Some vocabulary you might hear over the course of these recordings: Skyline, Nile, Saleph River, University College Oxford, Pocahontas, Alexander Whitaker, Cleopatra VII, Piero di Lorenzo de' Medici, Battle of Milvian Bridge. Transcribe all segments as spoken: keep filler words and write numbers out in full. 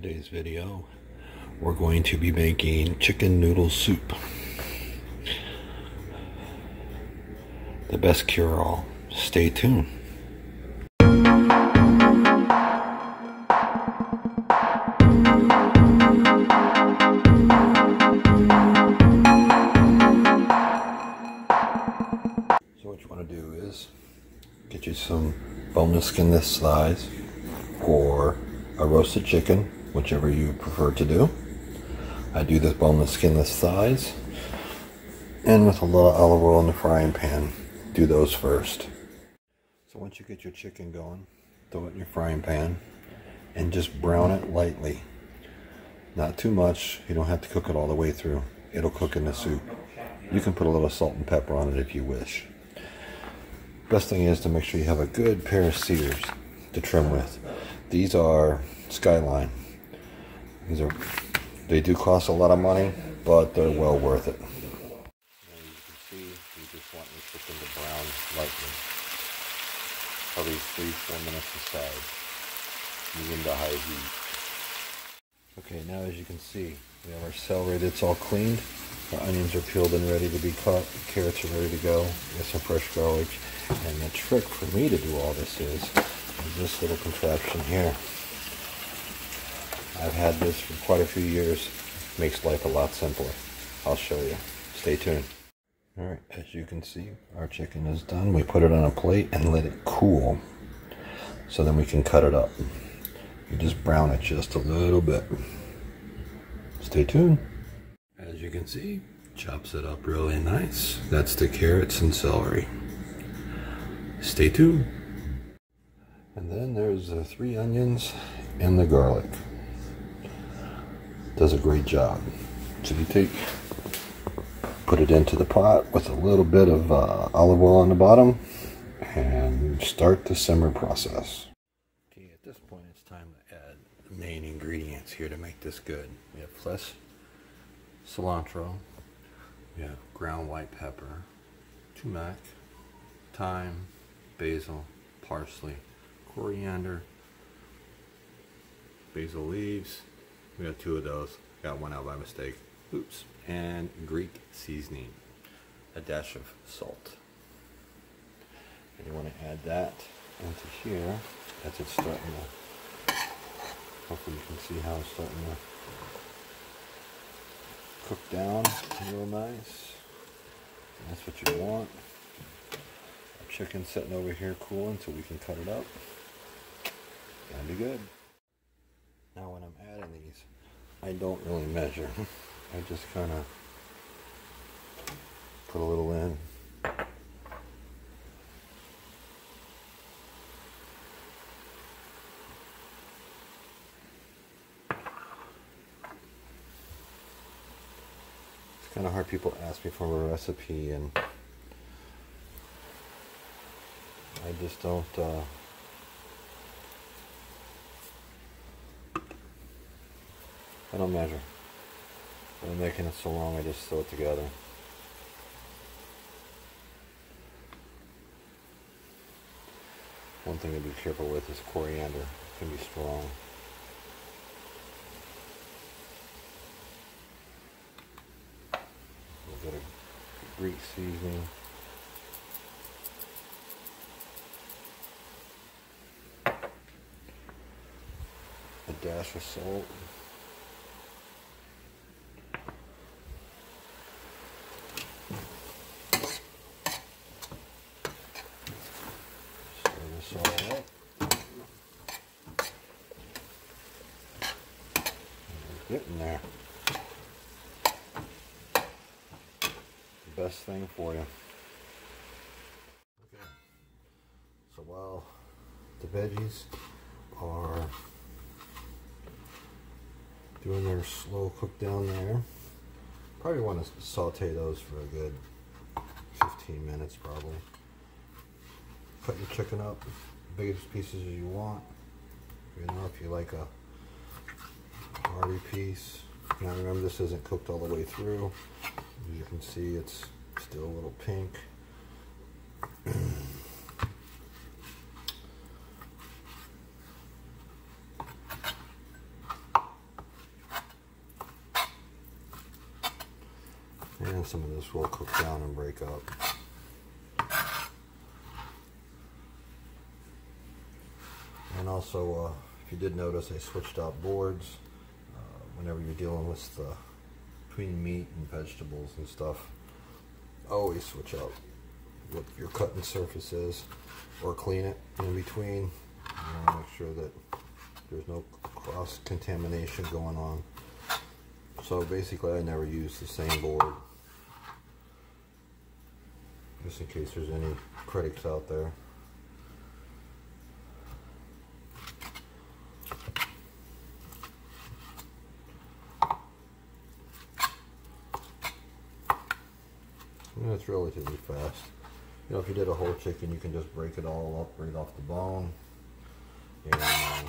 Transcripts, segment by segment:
Today's video, we're going to be making chicken noodle soup. The best cure-all. Stay tuned. So what you want to do is get you some boneless, skinless thighs or a roasted chicken, whichever you prefer to do. I do this boneless, skinless thighs, and with a little olive oil in the frying pan, do those first. So once you get your chicken going, throw it in your frying pan and just brown it lightly. Not too much. You don't have to cook it all the way through. It'll cook in the soup. You can put a little salt and pepper on it if you wish. Best thing is to make sure you have a good pair of scissors to trim with. These are Skyline. These are, they do cost a lot of money, but they're well worth it. And you can see, you just want your chicken to brown lightly. Probably three, four minutes aside. Medium to high heat. Okay, now as you can see, we have our celery that's all cleaned. Our onions are peeled and ready to be cut. The carrots are ready to go. We have some fresh garlic. And the trick for me to do all this is, is this little contraption here. I've had this for quite a few years. Makes life a lot simpler. I'll show you. Stay tuned. All right, as you can see, our chicken is done. We put it on a plate and let it cool, so then we can cut it up. You just brown it just a little bit. Stay tuned. As you can see, chops it up really nice. That's the carrots and celery. Stay tuned. And then there's the three onions and the garlic. Does a great job. So you take, put it into the pot with a little bit of uh, olive oil on the bottom and start the simmer process. Okay, at this point it's time to add the main ingredients here to make this good. We have fresh cilantro, we have ground white pepper, turmeric, thyme, basil, parsley, coriander, basil leaves. We got two of those. Got one out by mistake. Oops. And Greek seasoning. A dash of salt. And you want to add that into here as it's starting to, hopefully you can see how it's starting to cook down real nice. And that's what you want. Our chicken's sitting over here cooling so we can cut it up. That'd be good. Now when I'm adding these, I don't really measure. I just kind of put a little in. It's kind of hard. People ask me for a recipe, and I just don't. Uh, I don't measure. I've been making it so long, I just throw it together. One thing to be careful with is coriander. It can be strong. A little bit of Greek seasoning. A dash of salt. Get in there. Best thing for you. Okay. So while the veggies are doing their slow cook down there, probably want to saute those for a good fifteen minutes probably. Cut your chicken up, the biggest pieces you want. You know, if you like a hearty piece. Now remember, this isn't cooked all the way through. As you can see, it's still a little pink. And some of this will cook down and break up. And also, uh, if you did notice, I switched out boards. Uh, whenever you're dealing with the, between meat and vegetables and stuff, always switch out what your cutting surface is, or clean it in between. You know, make sure that there's no cross-contamination going on. So basically, I never use the same board, just in case there's any critics out there. And it's relatively fast. You know, if you did a whole chicken, you can just break it all up right off the bone, and uh,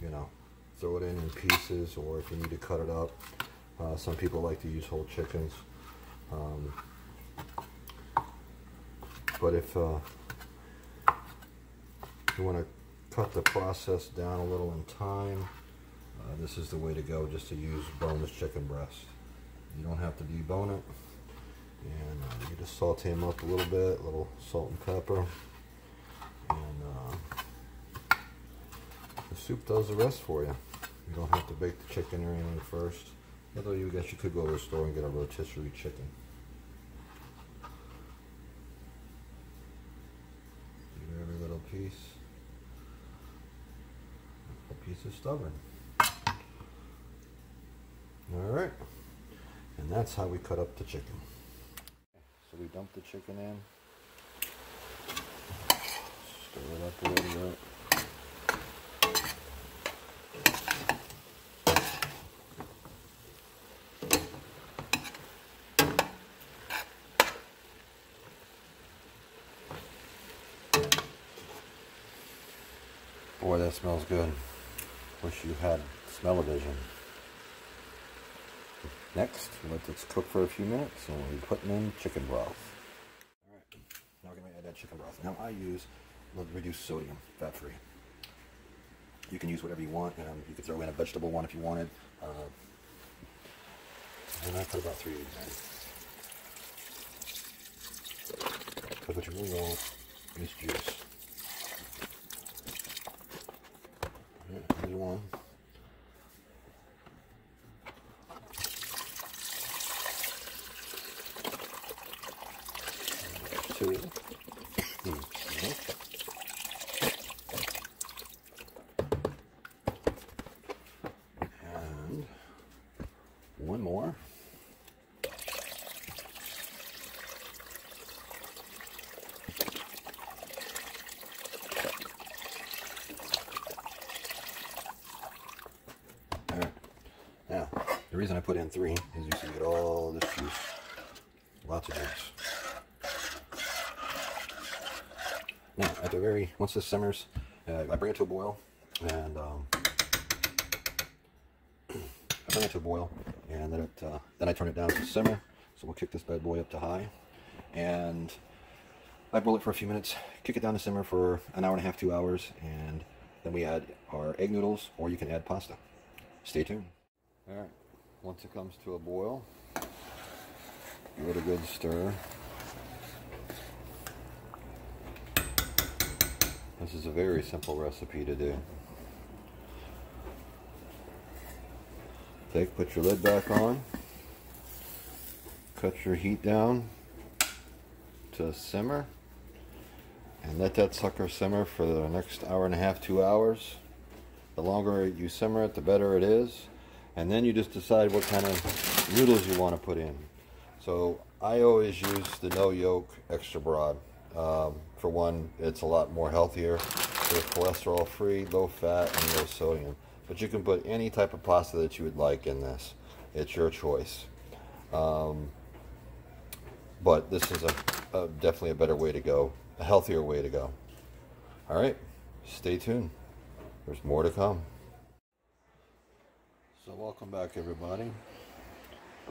you know, throw it in in pieces, or if you need to cut it up. Uh, some people like to use whole chickens, um, but if uh, you want to cut the process down a little in time, uh, this is the way to go, just to use boneless chicken breast. You don't have to debone it. And uh, you just saute them up a little bit, a little salt and pepper, and uh, the soup does the rest for you. You don't have to bake the chicken or anything first, although you guess you could go to the store and get a rotisserie chicken. Give it every little piece. A piece is stubborn. Alright, and that's how we cut up the chicken. So we dump the chicken in, stir it up a little bit. Boy, that smells good. Wish you had smell-o-vision. Next, let this cook for a few minutes, and we'll be putting in chicken broth. All right, now we're going to add that chicken broth. Now I use reduced sodium, fat-free. You can use whatever you want. Um, you could throw in a vegetable one if you wanted. Uh, and I put about three eggs in. Because what you really want is juice. All right, here's one. Two. Mm-hmm. And one more. All right. Now, the reason I put in three is you can get all this juice, lots of juice. Now, at the very, once this simmers, uh, I bring it to a boil, and um, I bring it to a boil, and then, it, uh, then I turn it down to simmer. So we'll kick this bad boy up to high, and I boil it for a few minutes, kick it down to simmer for an hour and a half, two hours, and then we add our egg noodles, or you can add pasta. Stay tuned. All right, once it comes to a boil, give it a good stir. This is a very simple recipe to do. Take, put your lid back on, cut your heat down to simmer, and let that sucker simmer for the next hour and a half, two hours. The longer you simmer it, the better it is. And then you just decide what kind of noodles you want to put in. So I always use the no yolk extra broad. Um, for one, it's a lot more healthier. They're cholesterol free, low fat, and low sodium. But you can put any type of pasta that you would like in this. It's your choice. Um, but this is a, a definitely a better way to go, a healthier way to go. All right, stay tuned. There's more to come. So welcome back, everybody.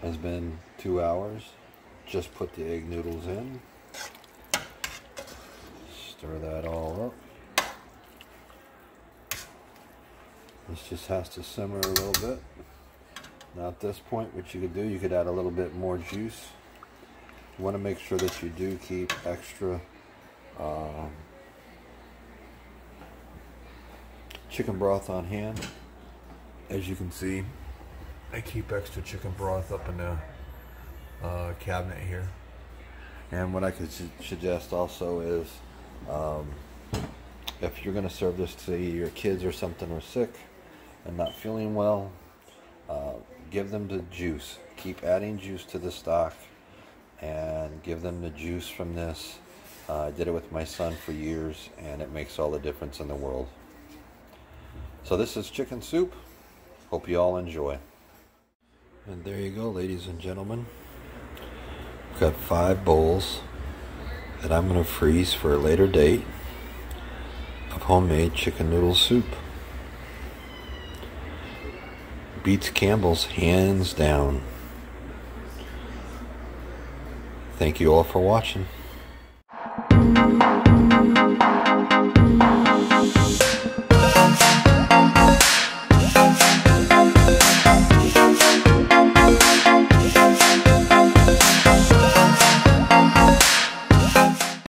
It's been two hours. Just put the egg noodles in. Stir that all up. This just has to simmer a little bit. Now at this point, what you could do, you could add a little bit more juice. you want to make sure that you do keep extra um, chicken broth on hand. As you can see, I keep extra chicken broth up in the uh, cabinet here. And what I could su suggest also is, um, if you're going to serve this to your kids or something, or sick and not feeling well, uh, give them the juice. Keep adding juice to the stock and give them the juice from this. Uh, I did it with my son for years, and it makes all the difference in the world. So this is chicken soup. Hope you all enjoy. And there you go, ladies and gentlemen. We've got five bowls that I'm going to freeze for a later date of homemade chicken noodle soup. Beats Campbell's hands down. Thank you all for watching.